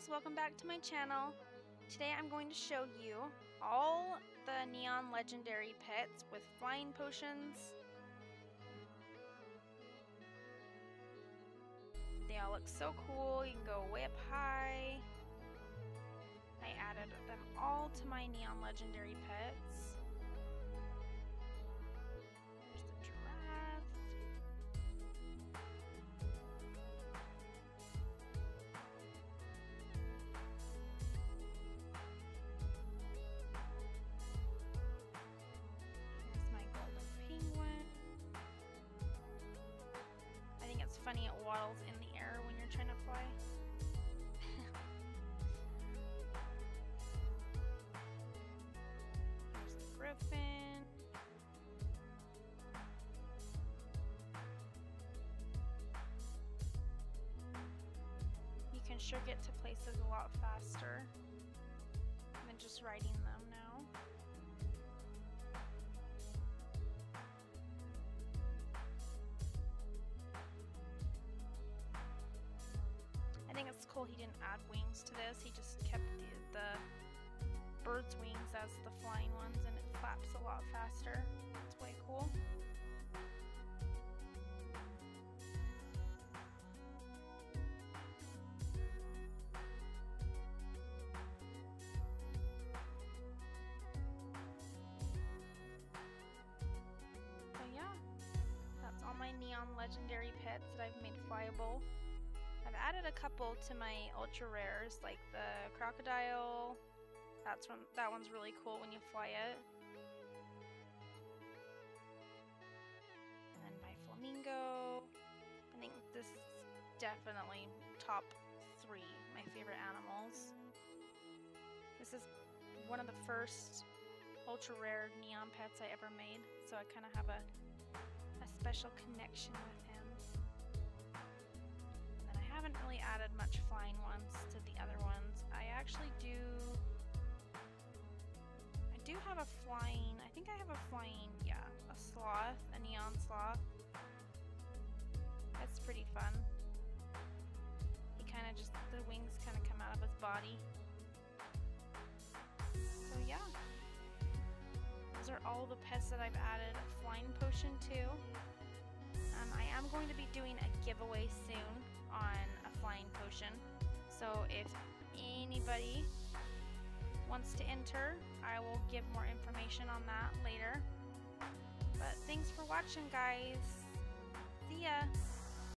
Ghouls, welcome back to my channel. Today I'm going to show you all the Neon Legendary pets with flying potions. They all look so cool, you can go way up high. I added them all to my Neon Legendary pets. Funny, it waddles in the air when you're trying to fly. There's the griffin. You can sure get to places a lot faster than just riding them now. I think it's cool he didn't add wings to this, he just kept the bird's wings as the flying ones, and it flaps a lot faster. It's way cool. So yeah, that's all my Neon Legendary pets that I've made flyable. I've added a couple to my ultra rares, like the crocodile. That one's really cool when you fly it. And then my flamingo. I think this is definitely top three my favorite animals. This is one of the first ultra rare neon pets I ever made, so I kind of have a special connection with him. I haven't really added much flying ones to the other ones. I do have a flying, a sloth, a neon sloth. That's pretty fun. He kind of just, the wings kind of come out of his body. So yeah, those are all the pets that I've added a flying potion to. I am going to be doing a giveaway soon on a flying potion, so if anybody wants to enter, I will give more information on that later. But thanks for watching, guys.